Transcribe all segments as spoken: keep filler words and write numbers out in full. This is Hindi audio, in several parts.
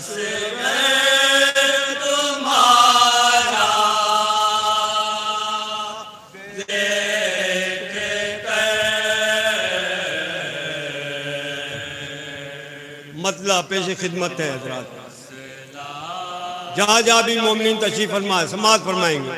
मतलब पेश खिदमत है हजरात। जहाँ जहाँ भी मोमिन तशरीफ फरमाए समाअत फरमाएंगे।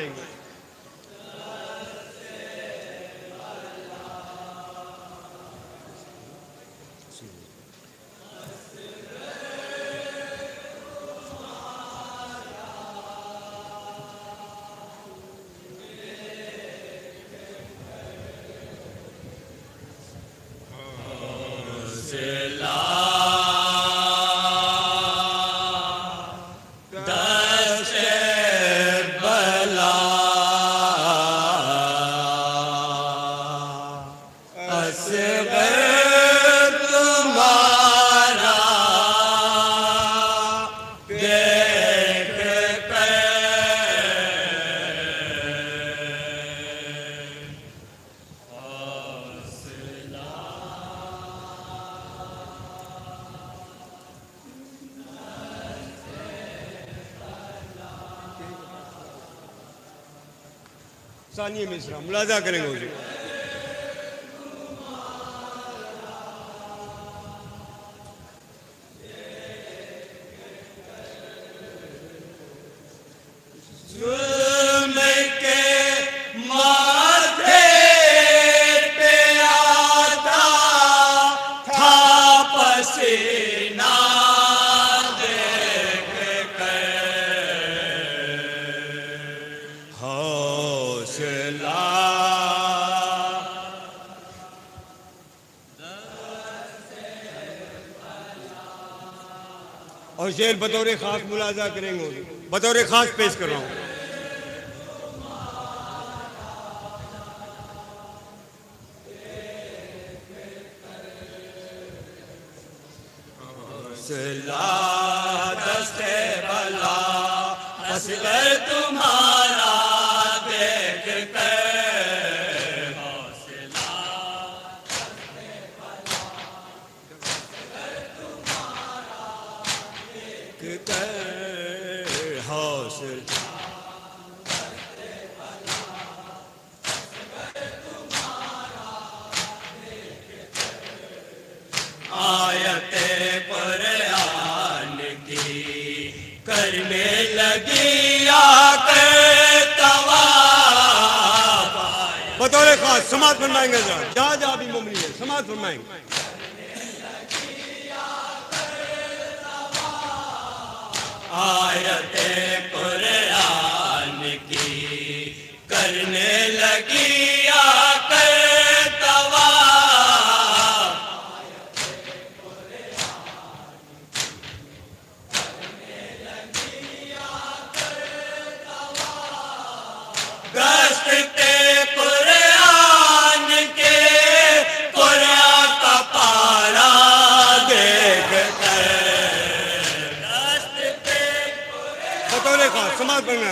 सानिया मिश्रा मुलाजा करेंगे उसे। और शेर बतौर खास मुलाजा करेंगे, बतौर खास पेश कर रहा हूँ। तुम्हारा देख बतौर खास समाज फरमाएंगे। जहाँ जहाँ भी मुमकिन है समाज फरमाएंगे। आयते कुरान की करने लगी समाज बना।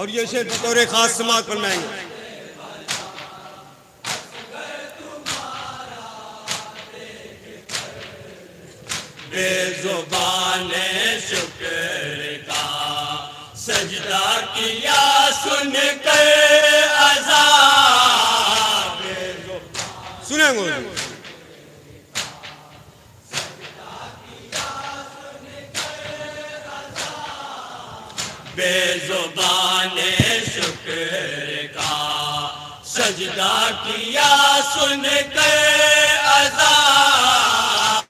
और ये शेर बतौर खास समाज बनाएंगे। बेजुबान शुक्र का सजदा किया सुन के अज़ाब सुनेंगे। बेजुबाने शुक्र का सजदा किया सुन के अज़ाब। बेजुबाने सजदा किया सुन के अज़ाब।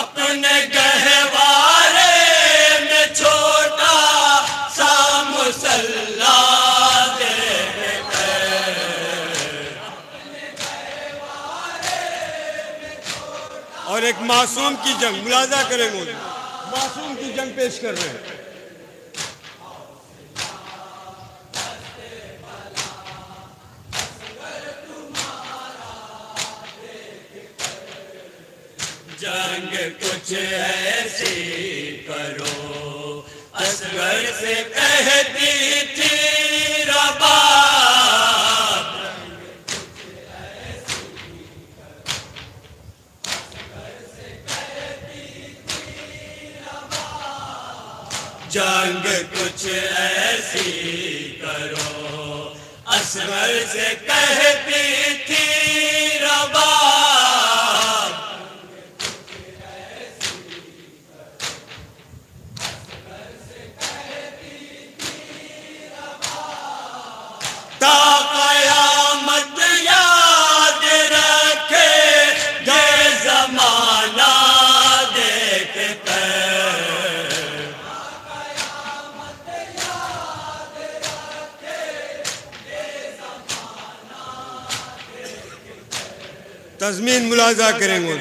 अपने गहवारे में छोटा सा मुसल्ला और एक मासूम की जंग मुलाजा करेंगे। मासूम की जंग पेश कर रहे हैं। जंग कुछ ऐसी करो अगर से कहती थी जंग कुछ ऐसी करो, असगर से कहती थी रबा तज़मीन मुलाजा करेंगे।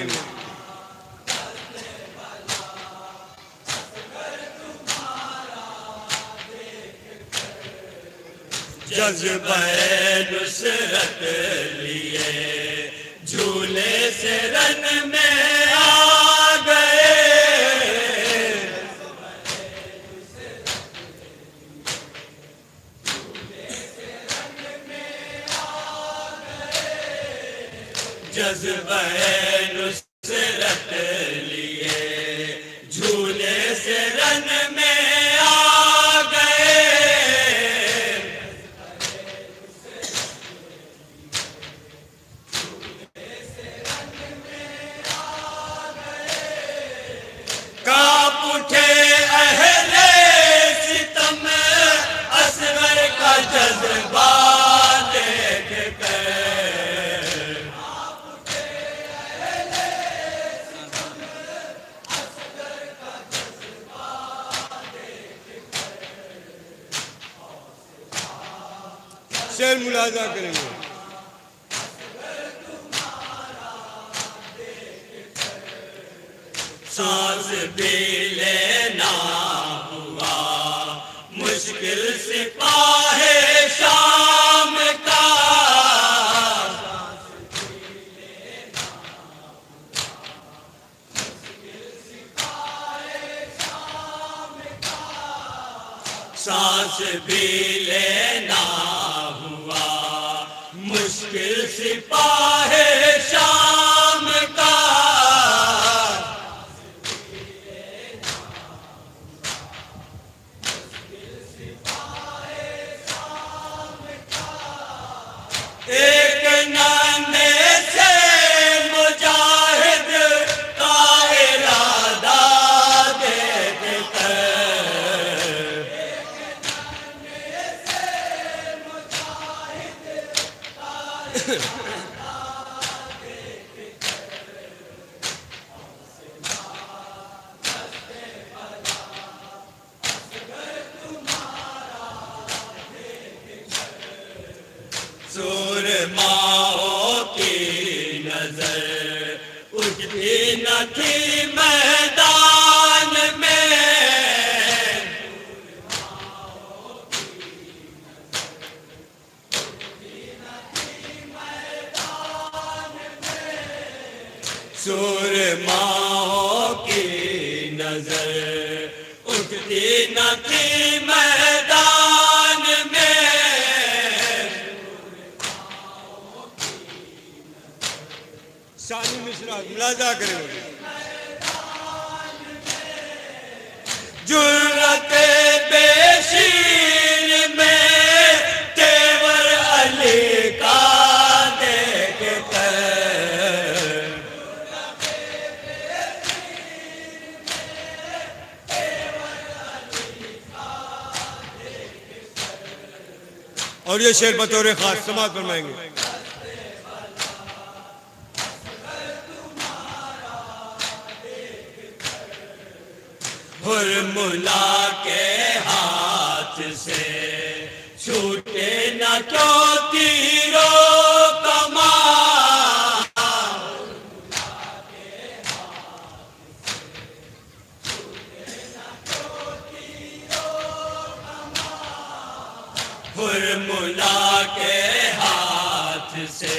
जज़्बे नुसरत लिए झूले से रन में आ गए, जज़्बे नुसरत लिए झूले से रन में आ गए। काँप उठे अहले सितम असगर का जज़्बा देखकर, शेर मुलाजा करेंगे। सांस भी लेना हुआ मुश्किल से पाए शाम का, सांस भी लेना मुश्किल सिपाहे शाम का। एक नाने से मुजाहिद का इरादा देखकर, सूरमाओं की नजर उठती न थी मैदान में, सूरमाओं की नजर उठती न थी मैदान में। शानी मिश्रा मुलाजा करेंगे। जुर्रत बेशीर में तेवर अली का देखकर, और ये शेर बतौर खास समाज फरमाएंगे। हुर्मुला के हाथ से छूटे न क्यों तीरों कमान, हुर्मुला के हाथ से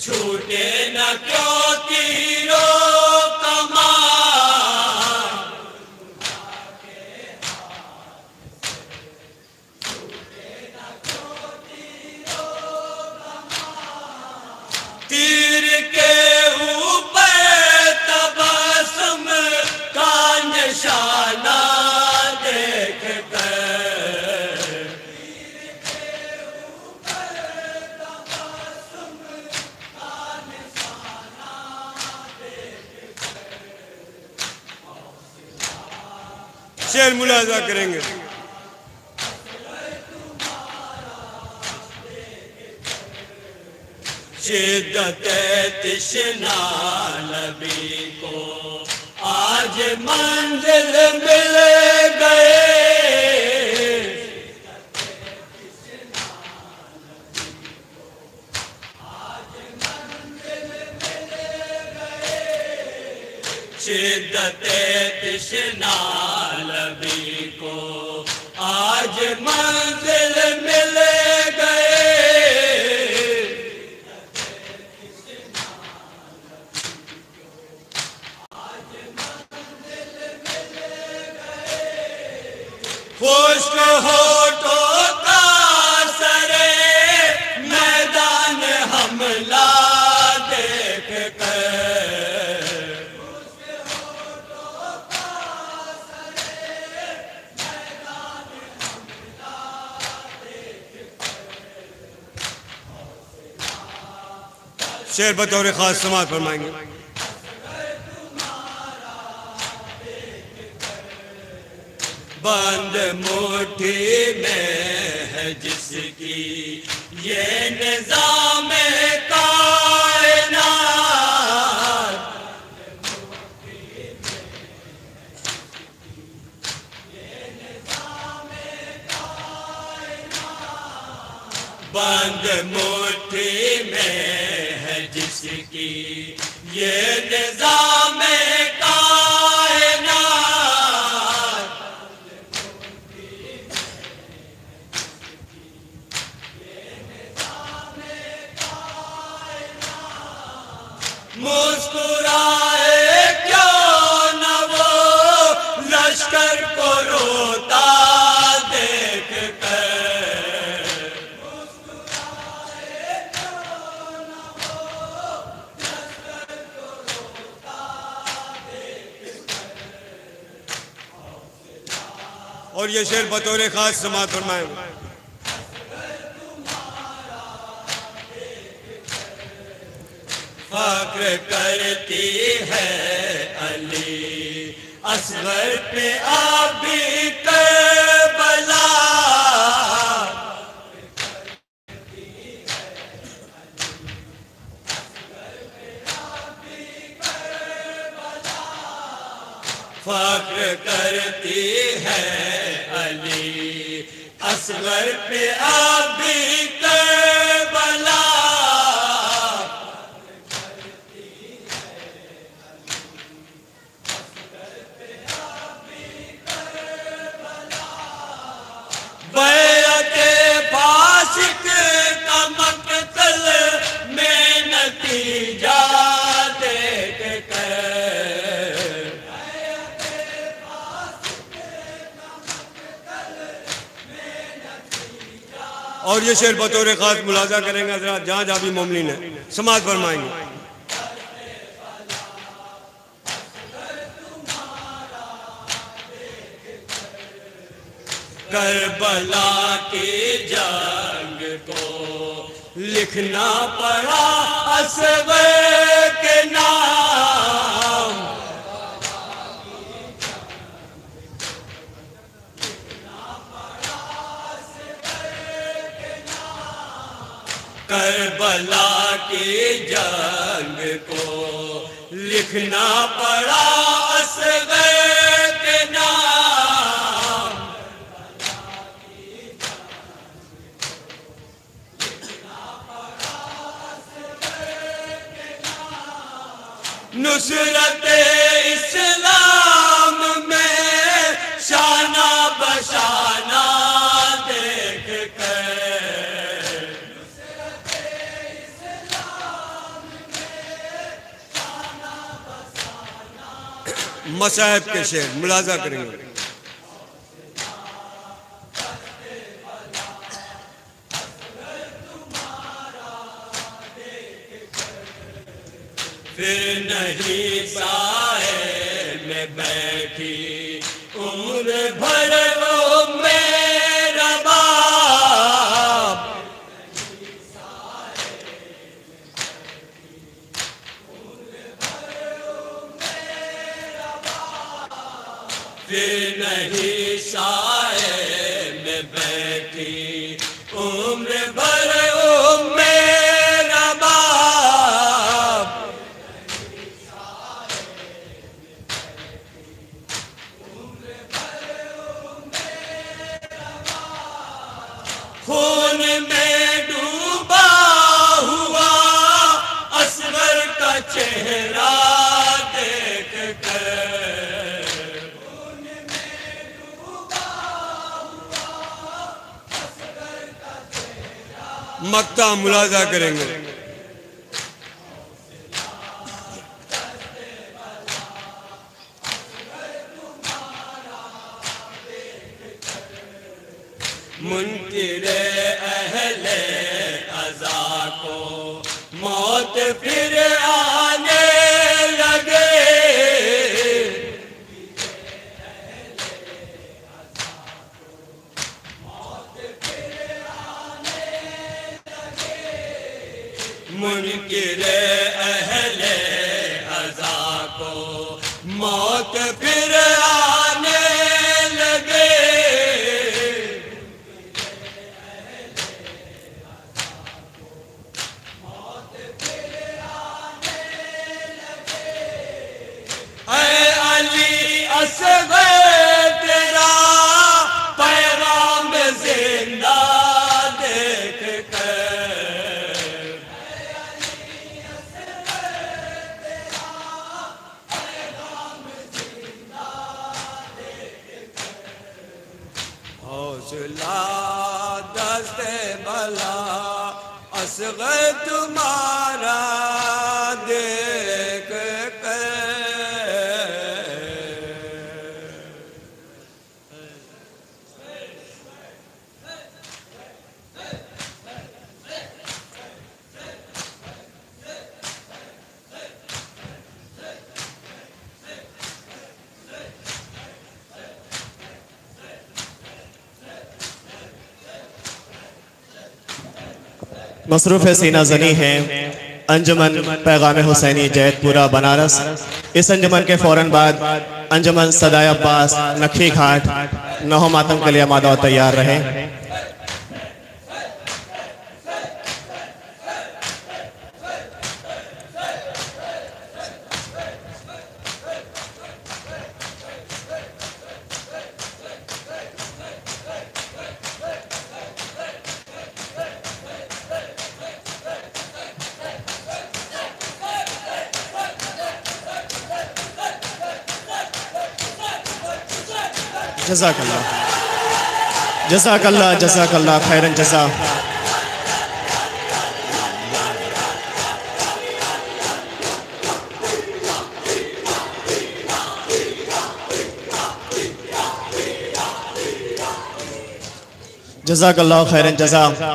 छूटे न क्यों तीरों कमान। शेर मुलाजा करेंगे। शिद्दत-ए-तिश्ना नबी को आज मंजिल मिल गए, शिद्दत-ए-तिश्ना नबी को आज मंजिल मिल गए। खुश्क होठों का सरे मैदान हमला देख कर, खुश्क होठों का सरे मैदान हमला देख कर। शेर बतौर खास समाअत फरमाएंगे। बंद मुट्ठी में है जिसकी ये निजाम कायनात, बंद मुट्ठी में है जिसकी ये निजाम और ये शेर बतौर खास समाअत फरमाएं। फख्र करती है अली असगर पे आबी करबला, फख्र करती है अली असगर पे आबी करबला। बैयते फासिक का मकतल में नतीजा देख कर, और ये शेर बतौर खास मुलाजा करेंगे हज़रात जहाँ जहाँ भी मोमिन है समाअत फरमाएंगे। करबला के जंग को लिखना पड़ा असगर के नाम, करबला के जंग को लिखना पड़ा असगर के नाम। नुसरते इस्लाम में शाना बशाना देख कर, मसाहब के शेर मुलाजा करेंगे। फिर नहीं साए में बैठी उम्र भर वो मेरा बाप, नहीं साए में बैठी उम्र भर उम्र खून में डूबा हुआ असगर का चेहरा देख कर, खून में डूबा हुआ असगर का चेहरा मक्ता मुलाजा करेंगे। मुनकिरे अहले अज़ा को मौत फिर आने लगे, मुनकिरे अहले अज़ा को मौत फिर आने लगे। तेरा पैगाम जिंदा देख कर, हौसला दस्ते भला असगर तुम्हारा देख कर। मसरूफ सीना जनी है अंजुमन पैगाम हुसैनी जैतपुरा बनारस। इस अंजुमन के फौरन बाद अंजुमन सदाए अब्बास नखी घाट नौ मातम के लिए आमादा तैयार रहे। जज़ाकल्लाह जज़ाकल्लाह जज़ाकल्लाह खैरन जज़ा। जज़ाकल्लाह खैरन जज़ा।